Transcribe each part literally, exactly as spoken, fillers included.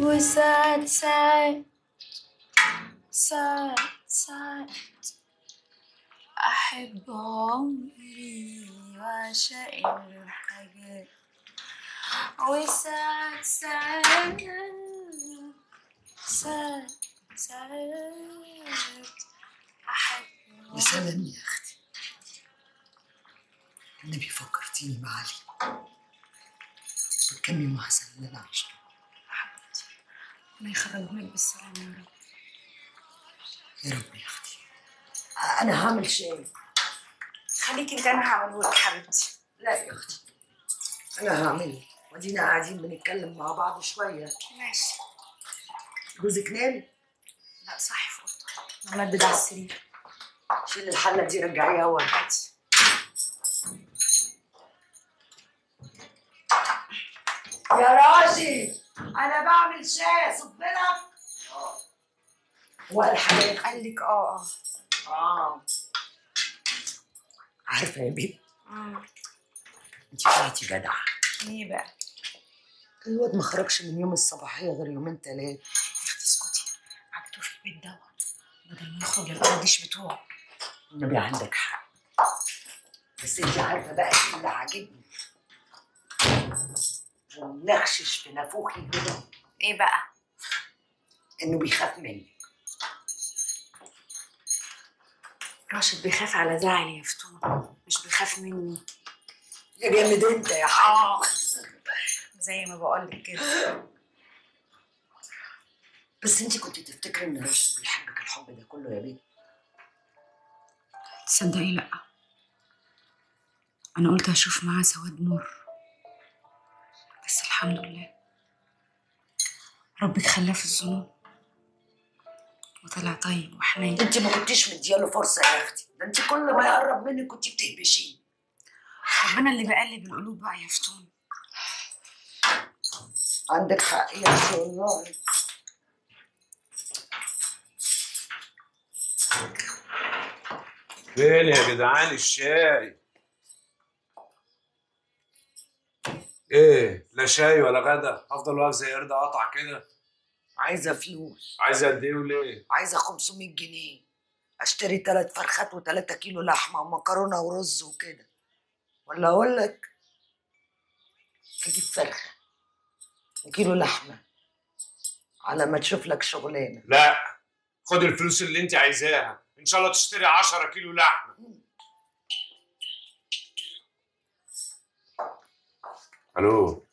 وساعد ساعد ساعد ساعد أحب عمري وأعشق الحياة وساعد ساعد ساعد ساعد أحب. يا سلام يا أختي، النبي فكرتيني بعلي بكمي محسن اللي أنا عشته. ما يخرجهولك بالسلامة يا رب. يا رب يا اختي. أنا هعمل شيء. خليكي أنت، أنا هعملهولك حبيبتي. لا يا اختي، أنا هعمله، وأدينا قاعدين بنتكلم مع بعض شوية. ماشي. جوزك نام؟ لا صاحي في أوضته، ممدد على السرير. شيل الحلة دي رجعيها هو دلوقتي. يا راجل أنا بعمل شاي، صب لك. هو قال حضرتك؟ قال لك آه آه. عارفة يا بيبي؟ امم أنتِ بنتي جدعة. إيه بقى؟ الواد ما خرجش من يوم الصباحية غير يومين تلاتة. أختي اسكتي، عجبته في البيت دوت، بدل ما يخرج يبقى الديش بتوعه. النبي عندك حق، بس أنتِ عارفة بقى إيه اللي عاجبني؟ ومنخشش في نافوخي كده. ايه بقى؟ انه بيخاف مني. راشد بيخاف على زعلي يا فتون، مش بيخاف مني. يا جامد انت يا حاج. زي ما بقولك كده. بس انتي كنت تفتكري ان راشد بيحبك الحب ده كله يا بنتي؟ تصدقي لا، انا قلت هشوف معاه سواد مر، بس الحمد لله ربك خلاه في الظنون وطلع طيب وحنين. انت ما كنتيش مدياله فرصه يا اختي، ده انت كل ما يقرب منك كنت بتهبشيه. ربنا اللي بقلب القلوب بقى يا فتون. عندك حق يا اختي والله. فين يا جدعان الشاي؟ ايه لا شاي ولا غدا؟ هفضل واقف زي قرد قطع كده. عايزه فلوس. عايزه قد ايه وليه؟ عايزه خمسمية جنيه اشتري ثلاث فرخات وثلاثة كيلو لحمه ومكرونه ورز وكده. ولا اقول لك اجيب فرخه وكيلو لحمه على ما تشوف لك شغلانه. لا خد الفلوس اللي انت عايزاها، ان شاء الله تشتري عشرة كيلو لحمه. الو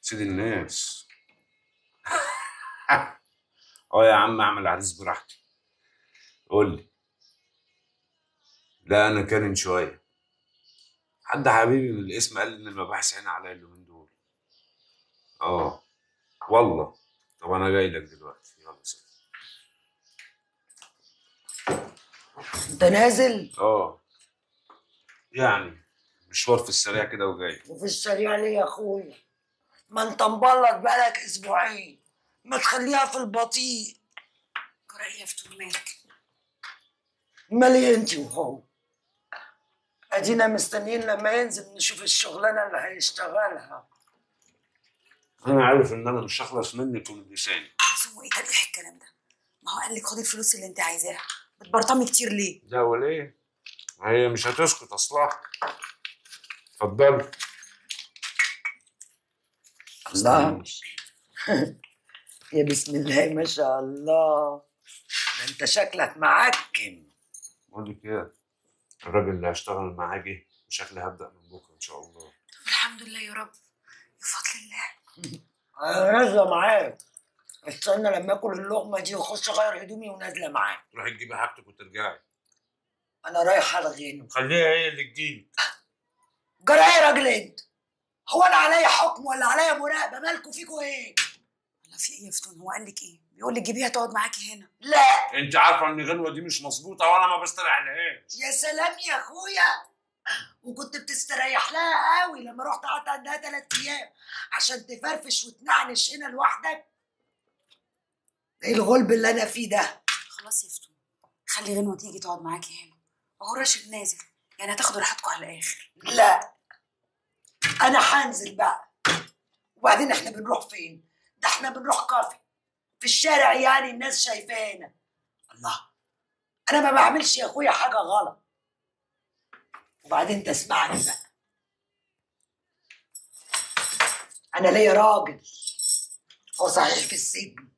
سيد الناس. اه يا عم اعمل عريس براحتي. قول لي. لا انا كارن شويه، حد حبيبي من الاسم قال ان المباحث هنا عليا اليومين دول. اه والله. طب انا جاي لك دلوقتي، يلا سلام. انت نازل؟ اه يعني مشوار في السريع كده وجاي. وفي السريع ليه يا اخويا؟ ما انت مبلط بقالك اسبوعين، ما تخليها في البطيء. جرأي يا فتون مالك؟ مالي انت وهو؟ ادينا مستنيين لما ينزل نشوف الشغلانه اللي هيشتغلها. انا عارف ان انا مش هخلص منك ومن لساني. هو ايه تلقيح الكلام ده؟ ما هو قال لك خدي الفلوس اللي انت عايزاها، بتبرطمي كتير ليه؟ ده وليه؟ هي مش هتسكت اصلها. اتفضلي. الله يا بسم الله ما شاء الله، ده انت شكلك معجن. بقول لك ايه، الراجل اللي هشتغل معاه جه، وشكلي هبدا من بكره ان شاء الله. طب الحمد لله يا رب، بفضل الله. انا نازله معاك، استنى لما اكل اللقمه دي واخش اغير هدومي ونازله معاك. تروحي تجيبي حاجتك وترجعي. انا رايحه الغينه. خليها هي اللي تجيب. جرى ايه يا راجل انت؟ هو انا عليا حكم ولا عليا مراقبه؟ مالكوا فيكوا ايه؟ والله في ايه يا فتون؟ هو قال لك ايه؟ بيقول لك جيبيها تقعد معاكي هنا. لا انت عارفه ان غنوه دي مش مظبوطه وانا ما بستريح لهاش. يا سلام يا اخويا، وكنت بتستريح لها قوي لما رحت قعدت عندها ثلاث ايام عشان تفرفش وتنعنش هنا لوحدك. ايه الغلب اللي انا فيه ده؟ خلاص يا فتون، خلي غنوه تيجي تقعد معاكي هنا، وهو راشد نازل يعني هتاخدوا راحتكم على الاخر. لا انا هنزل بقى. وبعدين احنا بنروح فين؟ ده احنا بنروح كافي في الشارع يعني الناس شايفانا. الله، انا ما بعملش يا اخويا حاجه غلط. وبعدين تسمعني بقى، انا ليا راجل، هو صحيح في السجن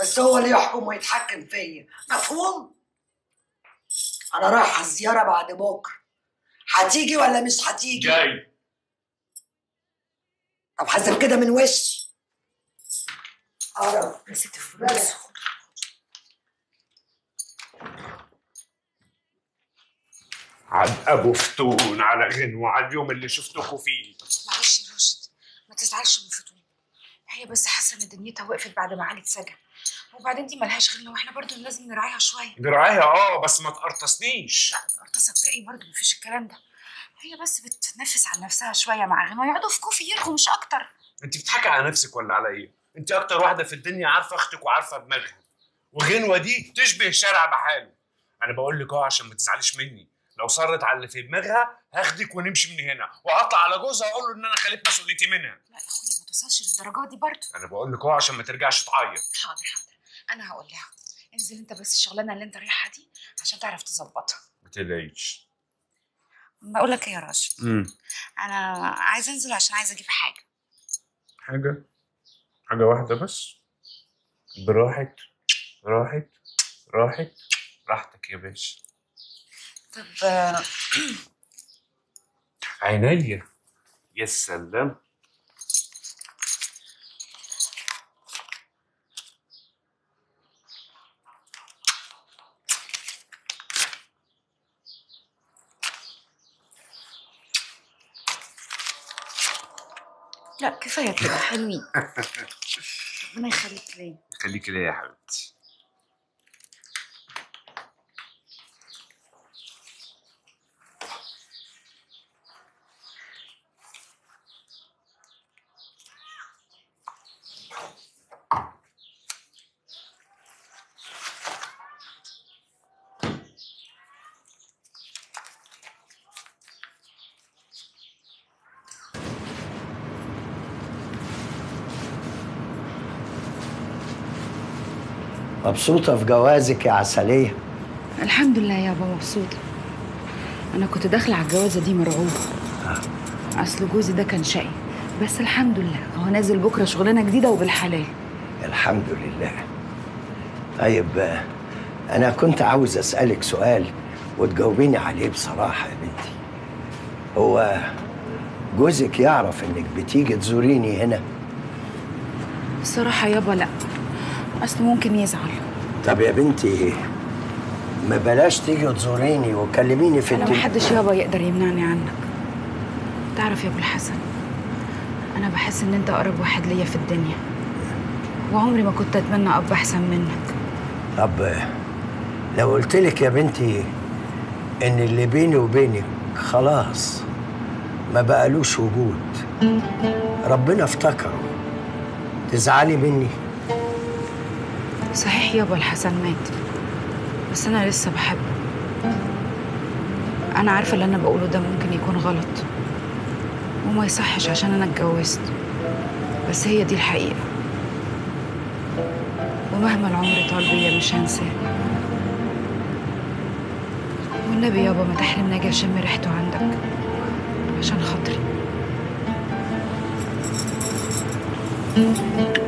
بس هو اللي يحكم ويتحكم فيا، مفهوم؟ انا رايح الزياره بعد بكره، هتيجي ولا مش هتيجي؟ جاي. طب حسب كده من وشي. اقرب مسكت الفلوس. عاد ابو فتون على غنوه على اليوم اللي شفتكوا فيه. معلش يا راشد، ما تزعلش من فتون، هي بس حاسه ان دنيتها وقفت بعد ما علي اتسجن، وبعدين دي ملهاش غنوه واحنا برضه لازم نراعيها شويه. نراعيها اه بس ما تقرطصنيش. لا تقرطصك في ايه برضه، مفيش الكلام ده، هي بس بتتنفس على نفسها شويه مع غنوه، يقعدوا في كوفي يرخوا مش اكتر. انت بتضحكي على نفسك ولا على ايه؟ انت اكتر واحده في الدنيا عارفه اختك وعارفه دماغها، وغنوه دي تشبه شارع بحاله. انا بقول لك اه عشان ما تزعليش مني، لو صرت على اللي في دماغها هاخدك ونمشي من هنا، وهطلع على جوزها اقول له ان انا خليت مسؤوليتي منها. لا يا اخويا ما توصلش للدرجه دي برضه. انا بقول لك اهو عشان ما ترجعش تعيط. حاضر حاضر، انا هقول لها انزل انت بس الشغلانه اللي انت رايحها دي عشان تعرف تظبطها. ما تقلقيش. بقول لك ايه يا راشد؟ امم انا عايزه انزل عشان عايزه اجيب حاجه. حاجه؟ حاجه واحده بس؟ براحت راحت راحت راحتك يا باشا. طب عينيا. يا سلام. لا كفايه كده حلوين. ربنا يخليك ليا. يخليك ليا يا حبيبتي. مبسوطة في جوازك يا عسلية؟ الحمد لله يابا مبسوطة. أنا كنت داخلة على الجوازة دي مرعوبة. آه. أصل جوزي ده كان شقي، بس الحمد لله هو نازل بكرة شغلانة جديدة وبالحلال. الحمد لله. طيب أنا كنت عاوز أسألك سؤال وتجاوبيني عليه بصراحة يا بنتي. هو جوزك يعرف إنك بتيجي تزوريني هنا؟ الصراحة يابا لأ، أصل ممكن يزعل. طب يا بنتي ما بلاش تيجي تزوريني وكلميني في التليفون. أنا محدش يابا يقدر يمنعني عنك. تعرف يا أبو الحسن، أنا بحس إن أنت أقرب واحد ليا في الدنيا، وعمري ما كنت أتمنى أب أحسن منك. طب لو قلت لك يا بنتي إن اللي بيني وبينك خلاص ما بقالوش وجود، ربنا افتكره، تزعلي مني؟ صحيح يابا الحسن مات، بس أنا لسه بحبه. أنا عارفة اللي أنا بقوله ده ممكن يكون غلط وما يصحش عشان أنا اتجوزت، بس هي دي الحقيقة، ومهما العمر طال بيا مش هنساه. والنبي يابا ما تحرمني أجي أشم ريحته عندك عشان خاطري.